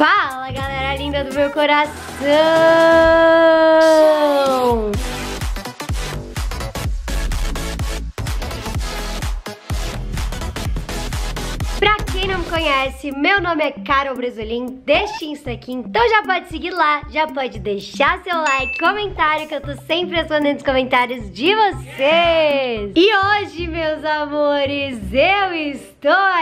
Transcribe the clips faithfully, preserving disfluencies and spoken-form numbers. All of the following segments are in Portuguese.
Fala, galera linda do meu coração! Pra quem não me conhece, meu nome é Carol Bresolin, deste Insta aqui, então já pode seguir lá, já pode deixar seu like, comentário, que eu tô sempre respondendo os comentários de vocês! E hoje, meus amores, eu estou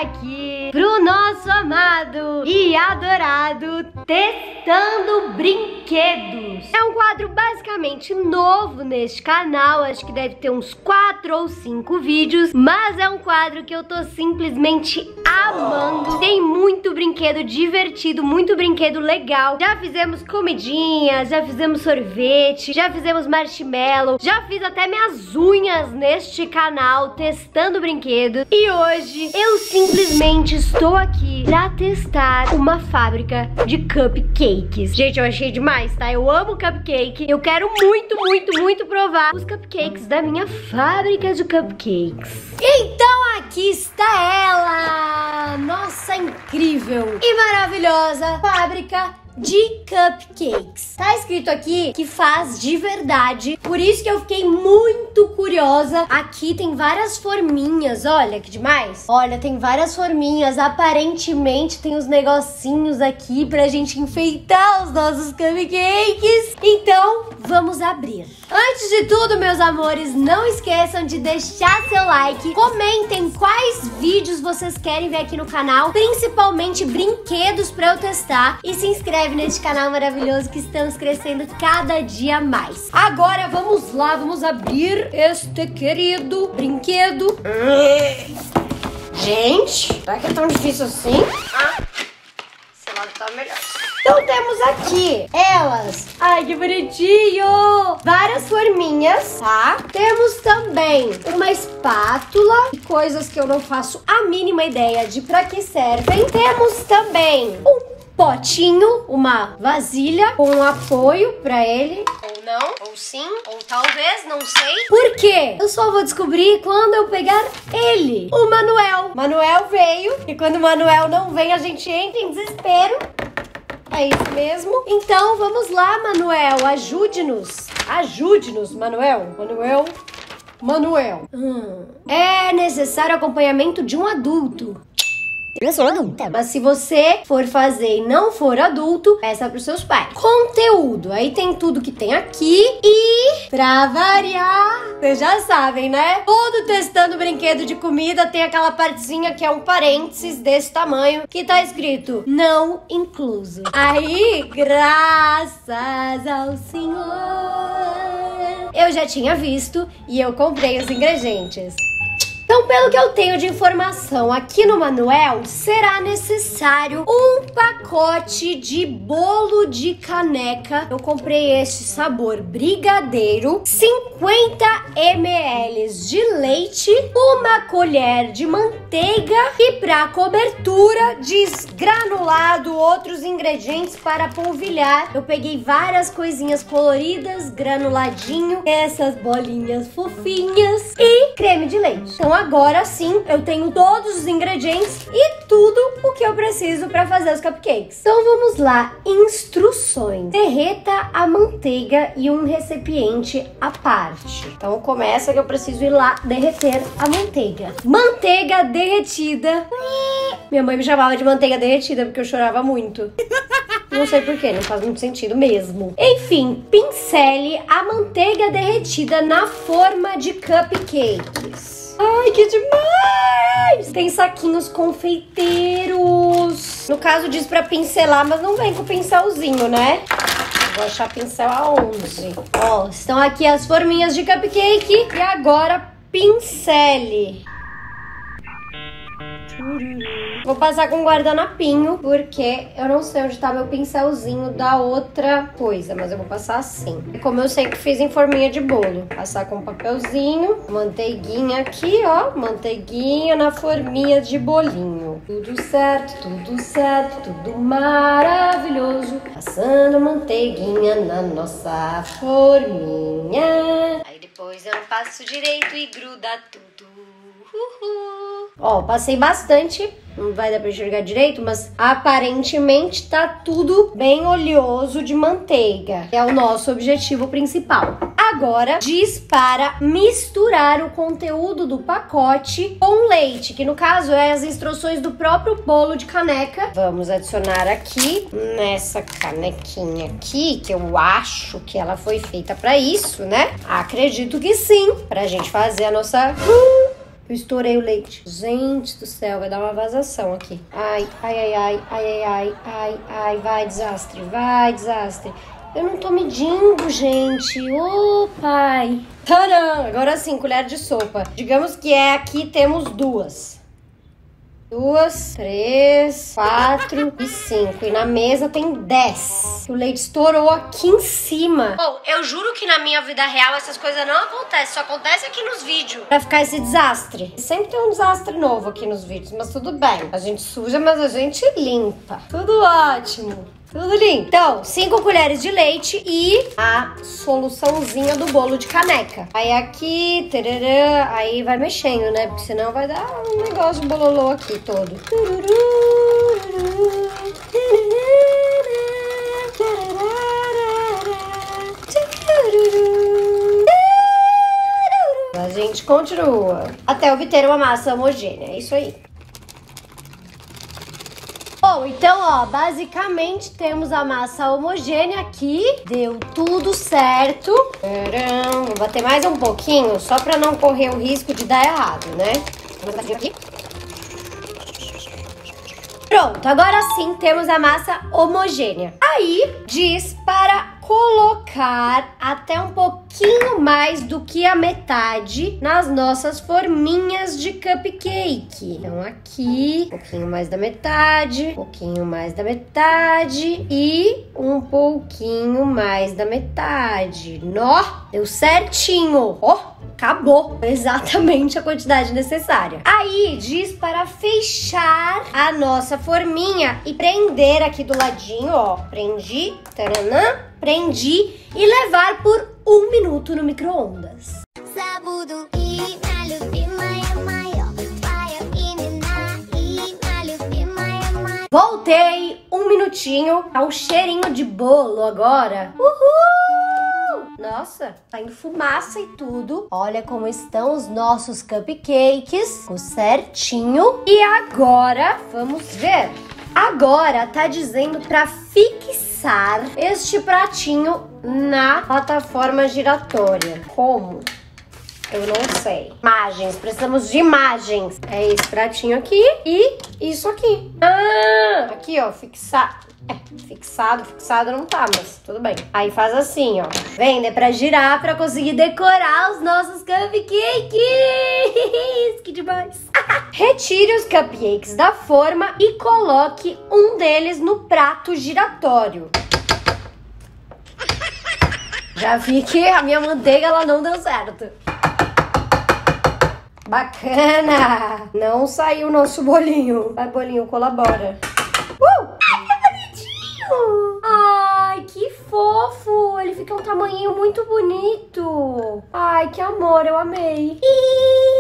aqui pro nosso amado e adorado Testando Brinquedos. É um quadro basicamente novo neste canal, acho que deve ter uns quatro ou cinco vídeos, mas é um quadro que eu tô simplesmente amando. Tem muito brinquedo divertido, muito brinquedo legal. Já fizemos comidinhas, já fizemos sorvete, já fizemos marshmallow, já fiz até minhas unhas neste canal Testando Brinquedos. E hoje eu simplesmente estou aqui pra testar uma fábrica de cupcakes. Gente, eu achei demais, tá? Eu amo cupcake. Eu quero muito, muito, muito provar os cupcakes da minha fábrica de cupcakes. Então aqui está ela, nossa incrível e maravilhosa fábrica de cupcakes. Tá escrito aqui que faz de verdade, por isso que eu fiquei muito curiosa. Aqui tem várias forminhas, olha que demais. Olha, tem várias forminhas, aparentemente tem os negocinhos aqui pra gente enfeitar os nossos cupcakes. Então, vamos abrir. Antes de tudo, meus amores, não esqueçam de deixar seu like, comentem quais vídeos vocês querem ver aqui no canal, principalmente brinquedos pra eu testar, e se inscreve neste canal maravilhoso que estamos crescendo cada dia mais. Agora vamos lá, vamos abrir este querido brinquedo. Gente, será que é tão difícil assim? Ah, sei lá, tá melhor. Então temos aqui elas. Ai, que bonitinho! Várias forminhas, tá? Temos também uma espátula e coisas que eu não faço a mínima ideia de pra que servem. Temos também um potinho, uma vasilha com um apoio pra ele. Ou não, ou sim, ou talvez, não sei. Por quê? Eu só vou descobrir quando eu pegar ele, o Manuel. Manuel veio, e quando o Manuel não vem, a gente entra em desespero. É isso mesmo. Então, vamos lá, Manuel, ajude-nos. Ajude-nos, Manuel. Manuel... Manuel. Hum. É necessário acompanhamento de um adulto. Eu sou adulta. Mas se você for fazer e não for adulto, peça pros seus pais. Conteúdo. Aí tem tudo que tem aqui. E pra variar, vocês já sabem, né? Todo Testando Brinquedo de Comida tem aquela partezinha que é um parênteses desse tamanho que tá escrito não incluso. Aí, graças ao Senhor, eu já tinha visto e eu comprei os ingredientes. Então, pelo que eu tenho de informação aqui no Manuel, será necessário um pacote de bolo de caneca. Eu comprei este sabor brigadeiro, cinquenta mililitros de leite, uma colher de manteiga e para cobertura, desgranulado, outros ingredientes para polvilhar. Eu peguei várias coisinhas coloridas, granuladinho, essas bolinhas fofinhas e creme de leite. Então, agora sim, eu tenho todos os ingredientes e tudo o que eu preciso para fazer os cupcakes. Então vamos lá, instruções. Derreta a manteiga em um recipiente à parte. Então começa que eu preciso ir lá derreter a manteiga. Manteiga derretida. Minha mãe me chamava de manteiga derretida porque eu chorava muito. Não sei porquê, não faz muito sentido mesmo. Enfim, pincele a manteiga derretida na forma de cupcakes. Ai, que demais! Tem saquinhos confeiteiros. No caso, diz pra pincelar, mas não vem com pincelzinho, né? Vou achar pincel aonde? Ó, estão aqui as forminhas de cupcake. E agora, pincele. Vou passar com um guardanapinho, porque eu não sei onde tá meu pincelzinho da outra coisa, mas eu vou passar assim. Como eu sempre fiz em forminha de bolo. Passar com um papelzinho, manteiguinha aqui, ó. Manteiguinha na forminha de bolinho. Tudo certo, tudo certo, tudo maravilhoso. Passando manteiguinha na nossa forminha. Aí depois eu passo direito e gruda tudo. Uhul. Ó, passei bastante não vai dar pra enxergar direito, mas aparentemente tá tudo bem oleoso de manteiga. É o nosso objetivo principal. Agora, diz para misturar o conteúdo do pacote com leite, que no caso é as instruções do próprio bolo de caneca. Vamos adicionar aqui nessa canequinha aqui, que eu acho que ela foi feita pra isso, né? Acredito que sim, pra gente fazer a nossa... Eu estourei o leite. Gente do céu, vai dar uma vazação aqui. Ai, ai, ai, ai, ai, ai, ai, ai, vai, desastre, vai, desastre. Eu não tô medindo, gente. Ô, pai. Tcharam! Agora sim, colher de sopa. Digamos que é aqui, temos duas. Duas, três, quatro e cinco. E na mesa tem dez. O leite estourou aqui em cima. Bom, eu juro que na minha vida real essas coisas não acontecem. Só acontece aqui nos vídeos. Vai ficar esse desastre. Sempre tem um desastre novo aqui nos vídeos, mas tudo bem. A gente suja, mas a gente limpa. Tudo ótimo. Tudo lindo. Então, cinco colheres de leite e a soluçãozinha do bolo de caneca. Aí aqui, tarará, aí vai mexendo, né? Porque senão vai dar um negócio bololô aqui todo. A gente continua até obter uma massa homogênea. É isso aí. Bom, então, ó, basicamente temos a massa homogênea aqui. Deu tudo certo. Tcharam. Vou bater mais um pouquinho, só pra não correr o risco de dar errado, né? Vamos bater aqui. Pronto, agora sim temos a massa homogênea. Aí, diz para colocar até um pouquinho mais do que a metade nas nossas forminhas de cupcake. Então aqui, um pouquinho mais da metade, um pouquinho mais da metade e um pouquinho mais da metade. Nó, deu certinho. Ó, acabou exatamente a quantidade necessária. Aí diz para fechar a nossa forminha e prender aqui do ladinho, ó. Prendi, taranã. Prendi e levar por um minuto no micro-ondas. Voltei um minutinho ao cheirinho de bolo agora. Uhul! Nossa, tá em fumaça e tudo. Olha como estão os nossos cupcakes. Ficou certinho. E agora, vamos ver. Agora tá dizendo pra fixar este pratinho na plataforma giratória. Como? Eu não sei. Imagens, precisamos de imagens. É esse pratinho aqui e isso aqui. Ah, aqui ó, fixar. É, fixado, fixado não tá, mas tudo bem. Aí faz assim, ó. Vem, né, pra girar, pra conseguir decorar os nossos cupcakes. Que demais. Retire os cupcakes da forma e coloque um deles no prato giratório. Já vi que a minha manteiga, ela não deu certo. Bacana. Não saiu o nosso bolinho. Vai, bolinho, colabora. Uh! Ai, que fofo! Ele fica um tamanhinho muito bonito. Ai, que amor, eu amei.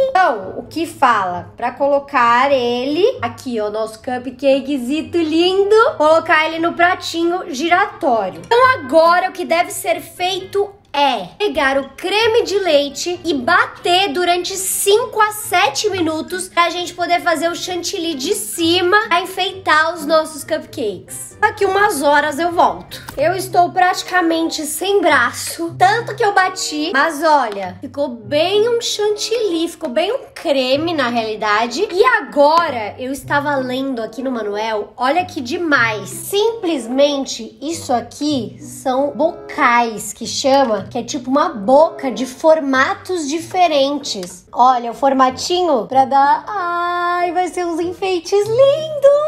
Então, o que fala? Pra colocar ele... Aqui, ó, nosso cupcakezito lindo. Colocar ele no pratinho giratório. Então, agora, o que deve ser feito é pegar o creme de leite e bater durante cinco a sete minutos pra gente poder fazer o chantilly de cima pra enfeitar os nossos cupcakes. Daqui umas horas eu volto. Eu estou praticamente sem braço, tanto que eu bati, mas olha, ficou bem um chantilly, ficou bem um creme na realidade. E agora eu estava lendo aqui no Manuel, olha que demais. Simplesmente isso aqui são bocais, que chama, que é tipo uma boca de formatos diferentes. Olha o formatinho pra dar... Ai, vai ser uns enfeites lindos!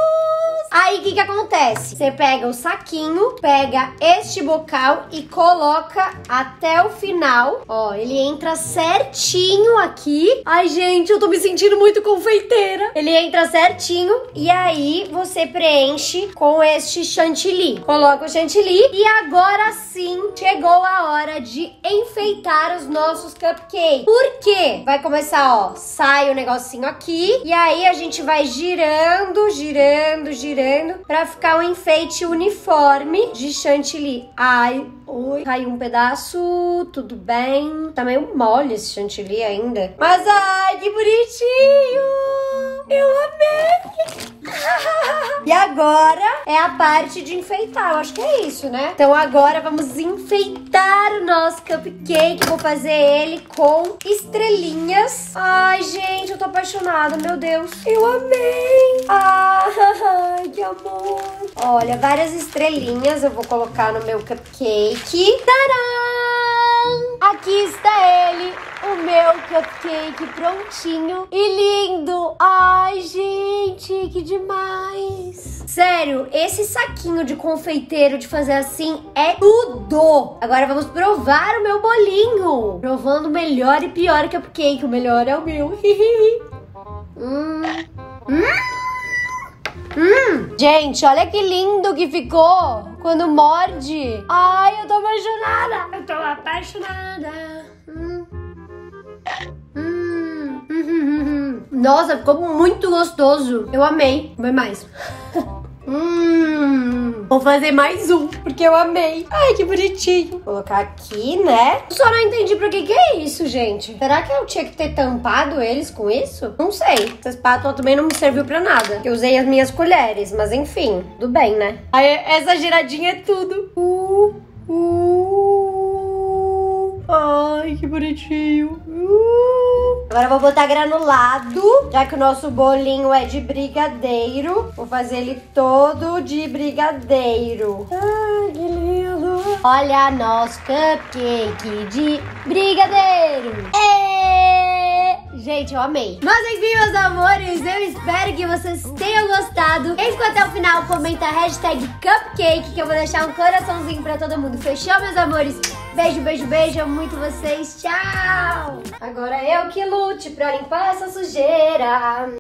Aí o que que acontece? Você pega o saquinho, pega este bocal e coloca até o final. Ó, ele entra certinho aqui. Ai, gente, eu tô me sentindo muito confeiteira. Ele entra certinho e aí você preenche com este chantilly. Coloca o chantilly e agora sim chegou a hora de enfeitar os nossos cupcakes. Por quê? Vai começar, ó, sai o negocinho aqui e aí a gente vai girando, girando, girando pra ficar um enfeite uniforme de chantilly. Ai, oi, caiu um pedaço, tudo bem. Tá meio mole esse chantilly ainda. Mas ai, que bonitinho! Eu amei! E agora é a parte de enfeitar, eu acho que é isso, né? Então agora vamos enfeitar o nosso cupcake. Vou fazer ele com estrelinhas. Ai, gente, eu tô apaixonada, meu Deus. Eu amei. Ai, que amor. Olha, várias estrelinhas eu vou colocar no meu cupcake. Tadã! Aqui está ele, o meu cupcake prontinho e lindo. Ai, gente, que demais. Sério, esse saquinho de confeiteiro de fazer assim é tudo. Agora vamos provar o meu bolinho. Provando o melhor e pior cupcake. O melhor é o meu. hum. Hum. Hum. Gente, olha que lindo que ficou quando morde. Ai, eu tô apaixonada. Eu tô apaixonada. Hum. Nossa, ficou muito gostoso. Eu amei. Vai mais. hum, vou fazer mais um, porque eu amei. Ai, que bonitinho. Vou colocar aqui, né? Só não entendi pra que que é isso, gente. Será que eu tinha que ter tampado eles com isso? Não sei. Essa espátula também não me serviu pra nada. Eu usei as minhas colheres, mas enfim, tudo bem, né? Aí, essa giradinha é tudo. Uh, uh. Ai, que bonitinho. Uh. Agora eu vou botar granulado, já que o nosso bolinho é de brigadeiro. Vou fazer ele todo de brigadeiro. Ah, que lindo! Olha nosso cupcake de brigadeiro. E... gente, eu amei. Mas enfim, meus amores, eu espero que vocês tenham gostado. Quem ficou até o final, comenta a hashtag cupcake, que eu vou deixar um coraçãozinho pra todo mundo. Fechou, meus amores? Beijo, beijo, beijo. Amo muito vocês. Tchau! Agora eu que lute pra limpar essa sujeira.